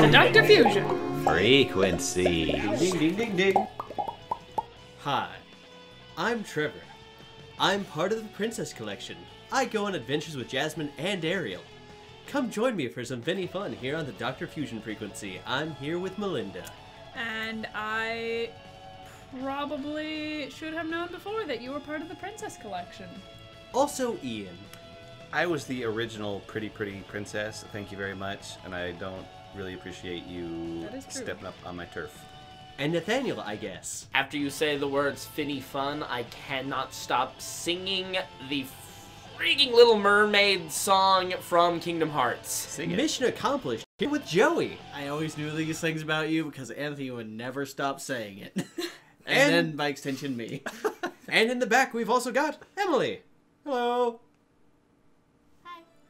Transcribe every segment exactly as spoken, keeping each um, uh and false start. to Doctor Fusion. Frequency. Ding, ding, ding, ding. Hi, I'm Trevor. I'm part of the Princess Collection. I go on adventures with Jasmine and Ariel. Come join me for some Vinny fun here on the Doctor Fusion Frequency. I'm here with Melinda. And I probably should have known before that you were part of the Princess Collection. Also Ian. I was the original Pretty Pretty Princess, thank you very much, and I don't really appreciate you stepping up on my turf. And Nathaniel, I guess. After you say the words Finny Fun, I cannot stop singing the freaking Little Mermaid song from Kingdom Hearts. Sing it. Mission accomplished, here with Joey. I always knew these things about you because Anthony would never stop saying it. and, and then, by extension, me. And in the back, we've also got Emily. Hello.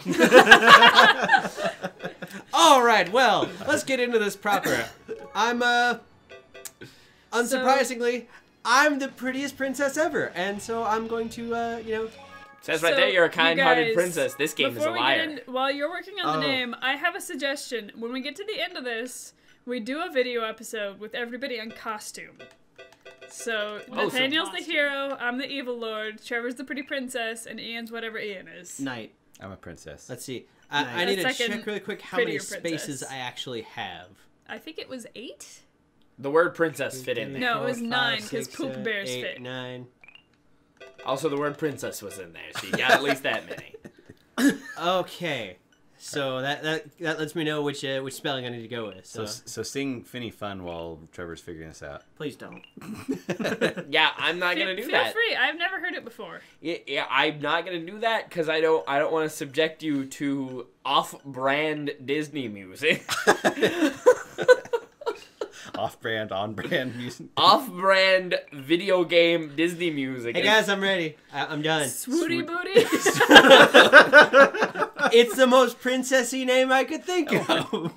Hi. All right, well, let's get into this proper. I'm, uh... unsurprisingly, so, I'm the prettiest princess ever, and so I'm going to, uh, you know... Says right so there, you're a kind-hearted princess. This game is a liar. In, while you're working on oh. the name, I have a suggestion. When we get to the end of this, we do a video episode with everybody in costume. So, oh, Nathaniel's so the hero, I'm the evil lord, Trevor's the pretty princess, and Ian's whatever Ian is. Knight. I'm a princess. Let's see. I, I need to check really quick how many spaces princess. I actually have. I think it was eight? The word princess fit in there. No, it was nine, because poop bears eight, fit. Nine. Also, the word princess was in there, so you got at least that many. Okay. So that, that that lets me know which uh, which spelling I need to go with. So so, so sing Finny Fun while Trevor's figuring this out. Please don't. Yeah, I'm not gonna do feel that. Feel free. I've never heard it before. Yeah, yeah I'm not gonna do that because I don't I don't want to subject you to off-brand Disney music. Off-brand, on-brand music. Off-brand video game Disney music. Hey guys, I'm ready. I I'm done. Swooty Swo booty. It's the most princessy name I could think of. Oh,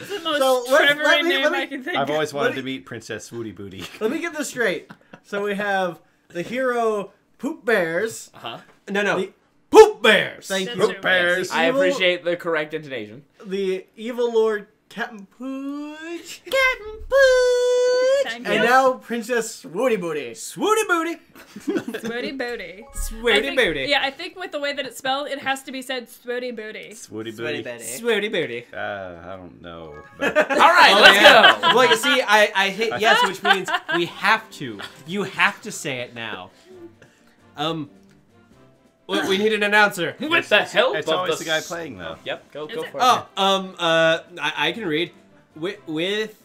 it's the most so Trevor-y name me, I can think I've of. I've always wanted me, to meet Princess Swooty Booty. Let me get this straight. So we have the hero Poop Bears. Uh-huh. No, no. The Poop Bears. Thank That's you. Poop Bears. I appreciate the correct intonation. The evil lord Captain Pooch. Captain Pooch. Thank and you. Now Princess Swooty Booty. Swooty Booty. Swooty Booty. Swooty Booty. Yeah, I think with the way that it's spelled, it has to be said Swooty Booty. Swooty Booty. Swooty Booty. Uh, I don't know. But... All right, oh, let's yeah. go. Well, you see, I, I hit yes, which means we have to. You have to say it now. Um... We need an announcer. With the help it's of the guy playing though. Yep, go go for it. Oh, um, uh, I, I can read. With, with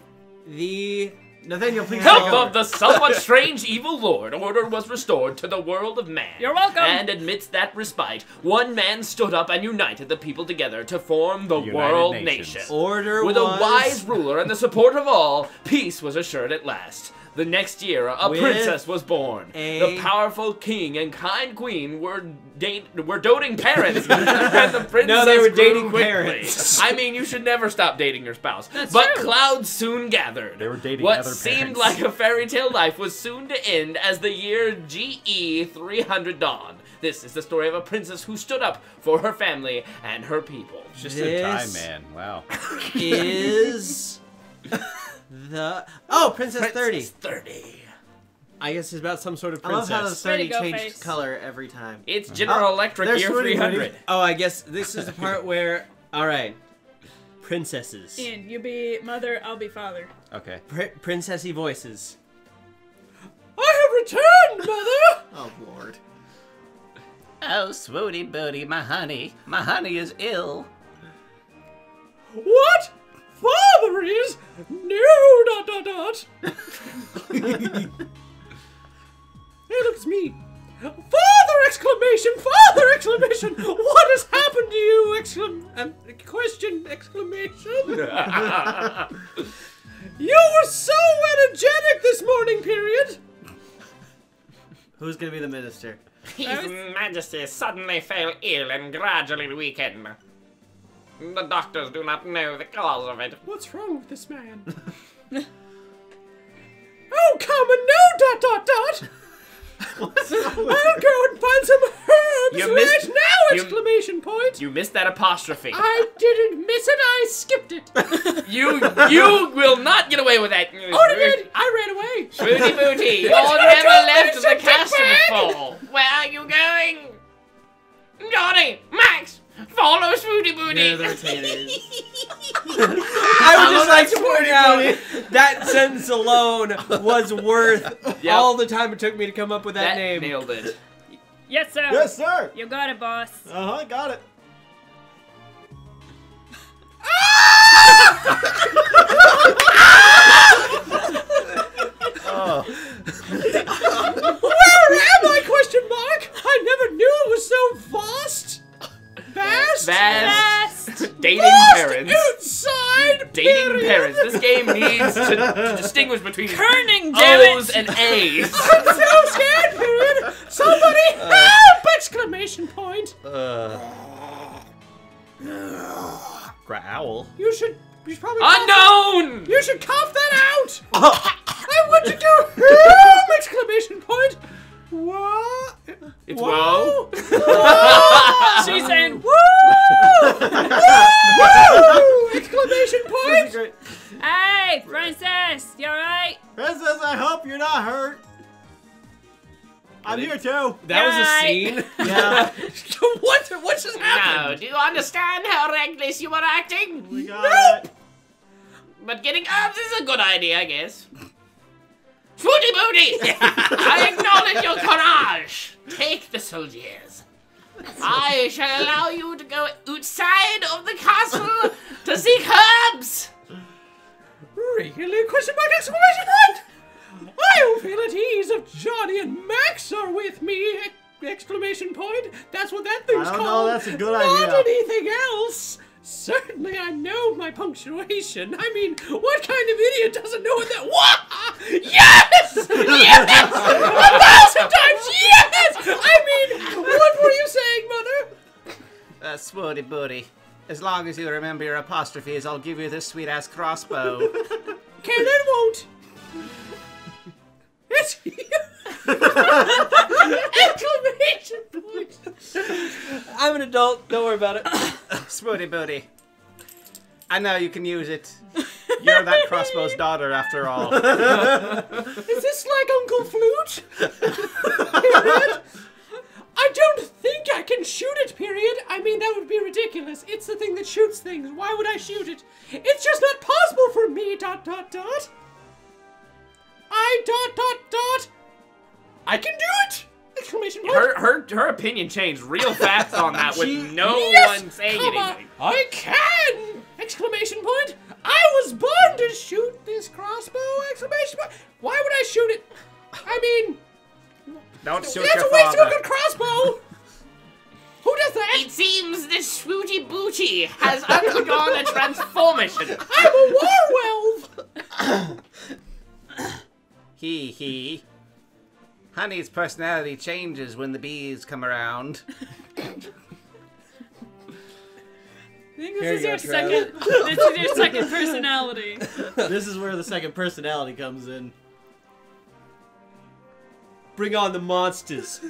the Nathaniel, please. Help of the somewhat strange evil lord, order was restored to the world of man. You're welcome. And amidst that respite, one man stood up and united the people together to form the United world Nations. nation. Order with was... a wise ruler and the support of all, peace was assured at last. The next year, a With princess was born. The powerful king and kind queen were date were doting parents. And the princess no, they were dating quickly. parents. I mean, you should never stop dating your spouse. That's but true. Clouds soon gathered. They were dating what other parents. What seemed like a fairy tale life was soon to end as the year G E three hundred dawned. This is the story of a princess who stood up for her family and her people. Just this a time, man. Wow. Is. The oh, Princess thirty. Princess thirty. I guess it's about some sort of princess. I love how the thirty changes face. color every time. It's General oh, Electric year three hundred. Oh, I guess this is the part where. All right, princesses. Ian, you be mother, I'll be father. Okay. Pri princessy voices. I have returned, mother. Oh Lord. Oh, Swooty Booty, my honey, my honey is ill. What? Father is no dot dot dot. Hey, look, it's me. Father! Exclamation! Father! Exclamation! What has happened to you? Exclam! Um, question! Exclamation! You were so energetic this morning. Period. Who's gonna be the minister? His Majesty suddenly fell ill and gradually weakened. The doctors do not know the cause of it. What's wrong with this man? Oh, come and no, dot, dot, dot! What's I'll go and find some herbs you right missed, now! You, exclamation point! You missed that apostrophe. I didn't miss it, I skipped it. you you will not get away with that. Oh, did I ran away. Booty booty, you'll never left the castle before. Where are you going? Johnny, Max, follow Smooty Booty. Yeah, that's it is. I would just like to point out that sentence alone was worth yep. all the time it took me to come up with that, that name. Nailed it. Yes, sir. Yes, sir. You got it, boss. Uh huh. Got it. Oh. Where am I? Question mark. I never knew it was so vast. Vast. Vast. Vast. Dating vast parents. Outside. Dating period. Parents. This game needs to, to distinguish between kerning O's and A's. I'm so scared, period. Somebody uh, help! Exclamation point. Uh. Growl. You should. You should probably. Unknown. Cough, you should cough that out. Oh. I want to go home! Exclamation point! What? It's whoa! Whoa. She's saying woo! Woo! Exclamation point! Hey, Princess, you alright? Princess, I hope you're not hurt. I'm here too. That was a scene. Yeah. What? What just happened? No. Do you understand how reckless you were acting? We got nope. But getting herbs is a good idea, I guess. Footy booty! I acknowledge your courage! Take the soldiers. I shall allow you to go outside of the castle to seek herbs! Really? Question mark, exclamation point! I'll feel at ease if Johnny and Max are with me! Exclamation point! That's what that thing's I don't called! Know, that's a good idea. Not anything else! Certainly I know my punctuation. I mean, what kind of idiot doesn't know what that what? Yes! Yes! A thousand times yes! I mean, what were you saying, Mother? Uh, Swoody Booty. As long as you remember your apostrophes, I'll give you this sweet-ass crossbow. Can and won't. It's you! Exclamation point! I'm an adult, don't worry about it. Smooty booty. I know you can use it. You're that crossbow's daughter after all. Is this like Uncle Flute? Period? I don't think I can shoot it, period. I mean, that would be ridiculous. It's the thing that shoots things. Why would I shoot it? It's just not possible for me, dot dot dot. I dot dot dot. I can do it! Exclamation point. Her her her opinion changed real fast on that with she, no yes, one saying comma, anything. I can! Exclamation point. I was born to shoot this crossbow! Exclamation point. Why would I shoot it? I mean, don't shoot that's your a waste of a good crossbow. Who does that? It seems this Swooty Booty has undergone a transformation. I'm a war wolf. Hee hee. Honey's personality changes when the bees come around. I think this Here is your second. This is your second personality. This is where the second personality comes in. Bring on the monsters.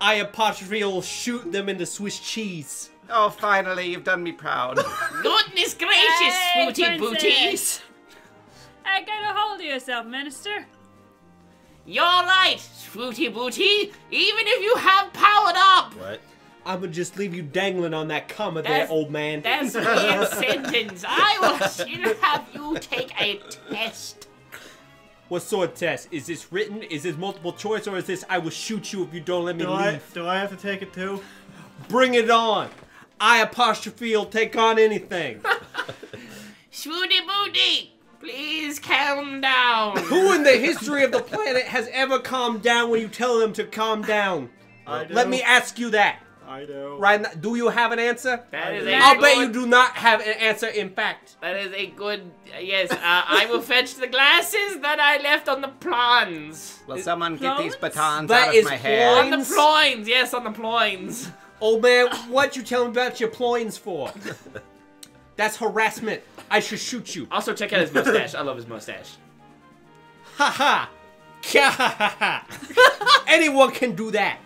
I apostrophe will shoot them into Swiss cheese. Oh, finally, you've done me proud. Goodness gracious, hey, Booty Booties! I got a hold of yourself, Minister. You're right, Swooty Booty. Even if you have powered up. What? I would just leave you dangling on that comma that's, there, old man. That's a sentence. I will still have you take a test. What sort of test? Is this written? Is this multiple choice? Or is this I will shoot you if you don't let me do leave? I, do I have to take it too? Bring it on. I apostrophe will take on anything. Swooty Booty. Please calm down. Who in the history of the planet has ever calmed down when you tell them to calm down? I do. Let me ask you that. I do. Right now, do you have an answer? That is a I'll good... bet you do not have an answer, in fact. That is a good... Yes, uh, I will fetch the glasses that I left on the plans. Will someone plons? Get these batons that out of my hair? On the ploins, yes, on the ploins. Old man, what you telling about your ploins for? That's harassment. I should shoot you. Also, check out his mustache. I love his mustache. Ha ha. Anyone can do that.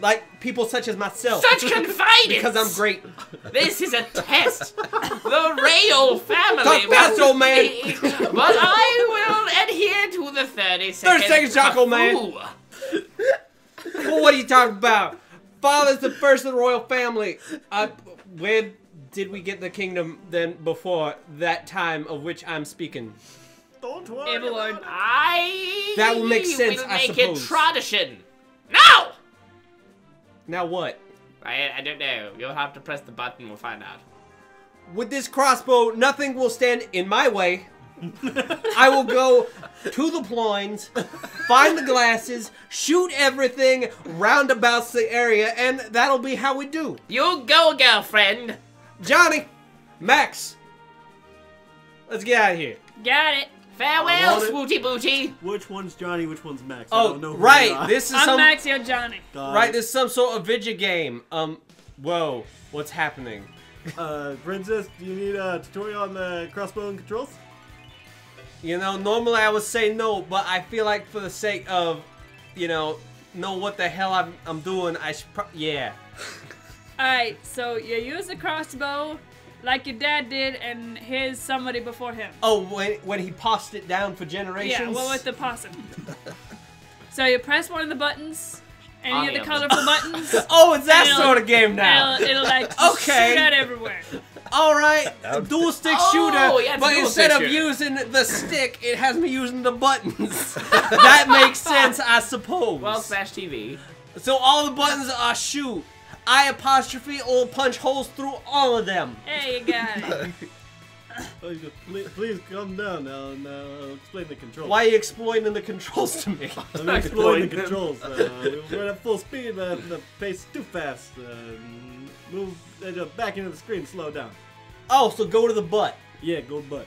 Like people such as myself. Such confidence. Because I'm great. This is a test. The Rail family. Talk fast, old man. But I will adhere to the thirty second. thirty seconds, Jocko, man. Well, what are you talking about? Father's the first of the royal family. Uh, when did we get the kingdom then before that time of which I'm speaking? Don't worry Evelyn, about it. I that will make sense, will I make suppose. It tradition. Now! Now what? I, I don't know. You'll have to press the button. We'll find out. With this crossbow, nothing will stand in my way. I will go to the ploins, find the glasses, shoot everything roundabouts the area, and that'll be how we do. You go, girlfriend. Johnny, Max, let's get out of here. Got it. Farewell, Swooty Booty. Which one's Johnny? Which one's Max? Oh, I don't know who right. This is I'm some, Max. You're Johnny. God. Right. This is some sort of video game. Um. Whoa. What's happening? Uh, Princess, do you need a tutorial on the crossbow and controls? You know, normally I would say no, but I feel like for the sake of, you know, know what the hell I'm, I'm doing, I should pro- yeah. Alright, so you use the crossbow like your dad did, and here's somebody before him. Oh, when, when he passed it down for generations? Yeah, well, with the possum. So you press one of the buttons, and I you get the colorful buttons. Oh, it's that sort of game now. It'll, it'll like, okay. Shoot out everywhere. All right, dual stick shooter, oh, yeah, but instead of shooter. using the stick, it has me using the buttons. That makes sense, I suppose. Well, Smash T V. So all the buttons are shoot. I apostrophe or punch holes through all of them. Hey, you got it. Please, please calm down now and uh, explain the controls. Why are you explaining the controls to me? I'm explaining the controls. Uh, we're at full speed, but the pace too fast. Uh, move uh, back into the screen, slow down. Oh, so go to the butt. Yeah, go butt.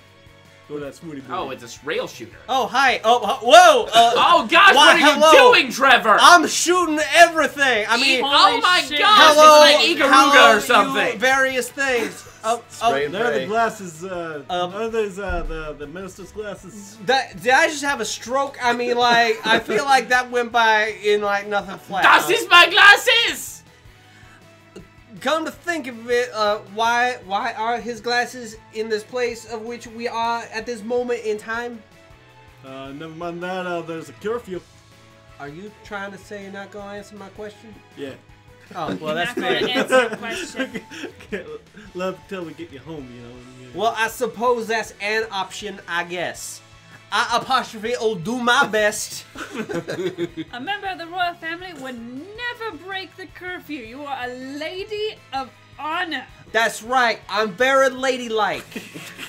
Go to that smoothie. Oh, it's a rail shooter. Oh, hi. Oh, whoa. Uh, oh, gosh, why, what are hello. you doing, Trevor? I'm shooting everything. I mean, oh my shit. gosh, hello, it's like Ikaruga or something. You, various things. Oh, oh, there are the glasses. Uh, um, are those uh, the the minister's glasses? That, did I just have a stroke? I mean, like, I feel like that went by in like nothing flat. Das is my glasses. Come to think of it, uh, why why are his glasses in this place of which we are at this moment in time? Uh, never mind that. Uh, there's a curfew. Are you trying to say you're not going to answer my question? Yeah. Oh, well, that's fair. Okay, love till we get you home, you know. Yeah. Well, I suppose that's an option, I guess. I apostrophe will do my best. A member of the royal family would never break the curfew. You are a lady of honor. That's right. I'm very ladylike.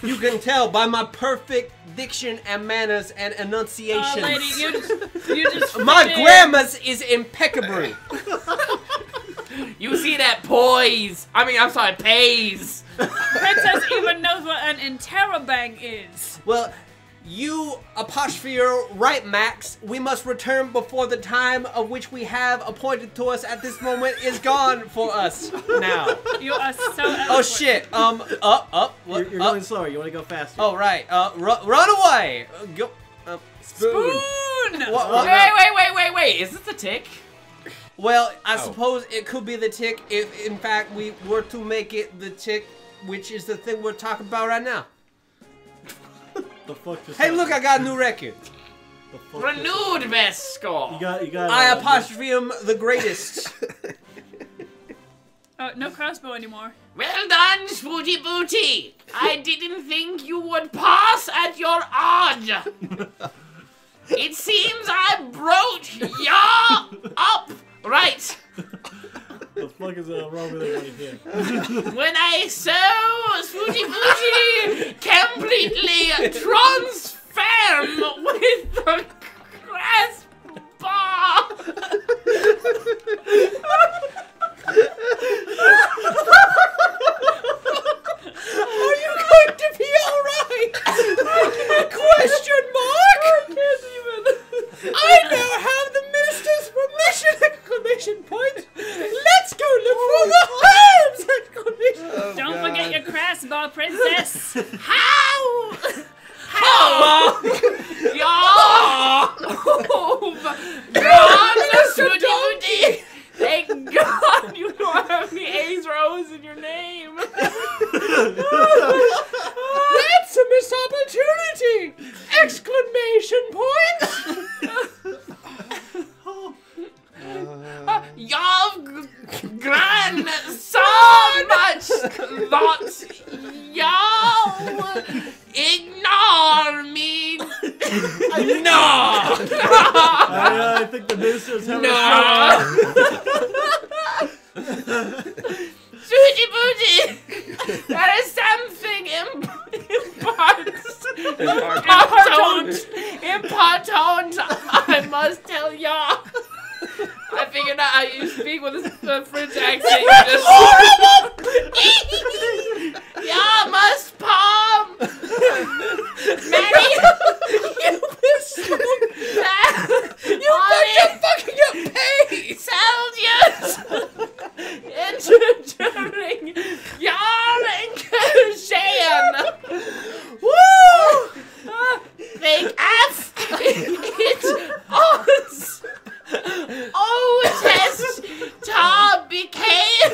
You can tell by my perfect diction and manners and enunciation. Uh, lady, you just, you just my grammar's is impeccable. You see that poise? I mean, I'm sorry, pays. Princess even knows what an interrobang is. Well, you apostrophe you're right, Max. We must return before the time of which we have appointed to us at this moment is gone for us now. You are so eloquent. Oh shit. Um, up, up. You're, you're up. Going slower. You want to go faster. Oh right. Uh, run, run away. Uh, go. Uh, spoon. Spoon. What, what? Wait, wait, wait, wait, wait. Is this the tick? Well, I oh. suppose it could be the tick if, in fact, we were to make it the tick, which is the thing we're talking about right now. The fuck just hey, happened? Look, I got a new record. The fuck Renewed best score. You got, you got. I uh, apostrophe him the greatest. Oh, no crossbow anymore. Well done, Spooty Booty. I didn't think you would pass at your odds. It seems I broached ya up. Right. The fuck is uh, wrong with it right here? When I so Swooty Booty completely transform with the grasp bar. Are you going to be alright? Question mark? I can't even. I now have the minister's permission! Exclamation point! Let's go look for the herbs! Exclamation oh, Don't God. forget your crossbow, princess! How? How? Y'all! Oh my God, Mister Donkey! Thank God you don't have any A's or O's in your name. That's a missed opportunity! Exclamation point! Uh, Y'all gran so much that y'all ignore me. No, I, uh, I think the minister's having no. a Suji Booji, that is something imp important. Important, I must tell y'all. I figured out how you speak with a uh, French accent. You just horrible! Y'all must palm! Manny! You pissed You fucking fucking up paid! Soldiers! Introducing y'all and Shan! Woo! Uh, big F! It's us! Oh, test Tom became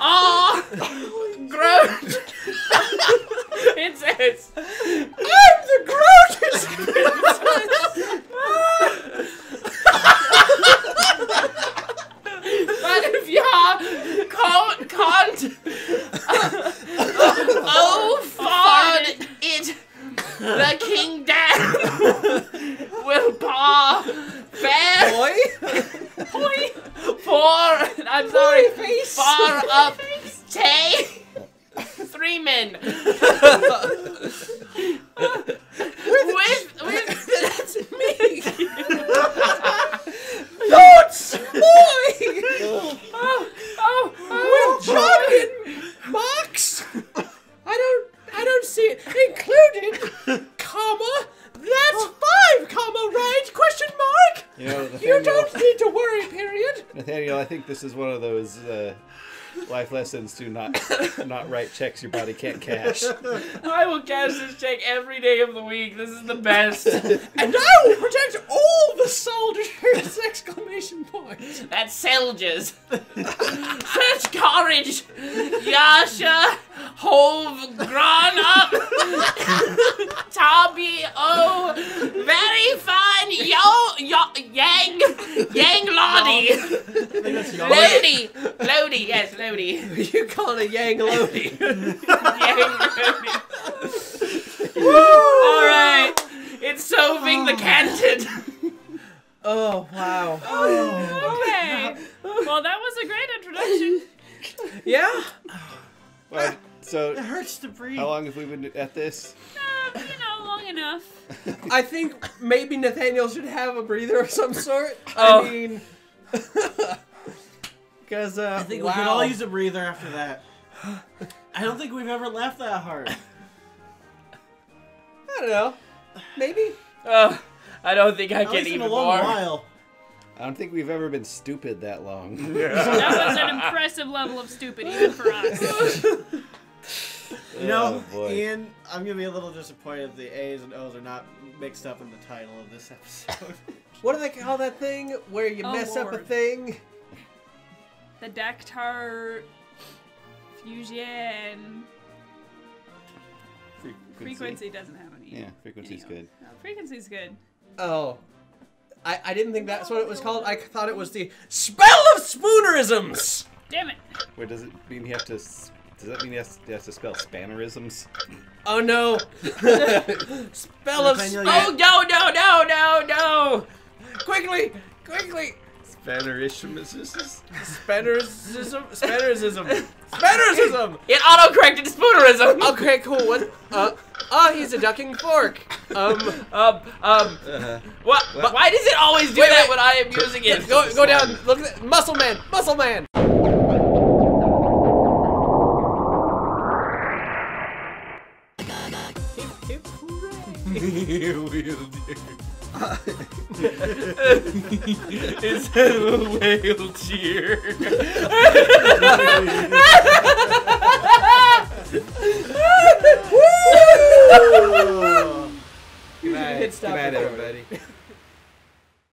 all Groot. It says, I'm the Grootest princess. But if y'all can't, can't uh, oh, fond it, the king dad will paw fair boy, boy, four. I'm boy sorry, face. Far up, tay, three men. with with that's me. Lords, boy. Oh, oh, oh. With Jordan, Max. I don't, I don't see it included. Comma. That's five, comma, right? Question mark? You know, Nathaniel, you don't need to worry, period. Nathaniel, I think this is one of those uh, life lessons to not not write checks your body can't cash. I will cash this check every day of the week. This is the best. And I will protect all the soldiers! Exclamation point. That's soldiers. Such courage. Yasha. Hove grown up Toby O very fine yo yo Yang Yang Loadie Loadie Loadie yes Loadie you call it Yang Loadie Yang Loadie all right it's solving oh. the canted. Oh wow oh, okay well that was a great introduction yeah. Well, so it hurts to breathe. How long have we been at this? Uh, you know, long enough. I think maybe Nathaniel should have a breather of some sort. Oh. I mean, because uh, I think wow. we could all use a breather after that. I don't think we've ever laughed that hard. I don't know. Maybe. Uh, I don't think I at can even a long more. While. I don't think we've ever been stupid that long. Yeah. That was an impressive level of stupid, even for us. You know, oh, Ian, I'm going to be a little disappointed if the A's and O's are not mixed up in the title of this episode. What do they call that thing where you oh, mess Lord. Up a thing? The Doctor Fusion. Frequency. Frequency doesn't have any. Yeah, frequency's any good. No, frequency's good. Oh. I, I didn't think that's what it was called. I thought it was the spell of spoonerisms. Damn it! Wait, does it mean you have to? Does that mean you have to, you have to spell spannerisms? Oh no! Spell of sp oh no no no no no! Quickly, quickly! Spannerisms. Spannerism. Spannerism. Spannerism. It auto-corrected spoonerism. Okay, cool. What? Uh. Oh, he's a ducking fork. Um, um, um. Uh, what, what? Why does it always do wait, that wait. When I am using it? Go, go down. Look at that. Muscle man. Muscle man. It's a whale cheer. Good night. Stop it, everybody.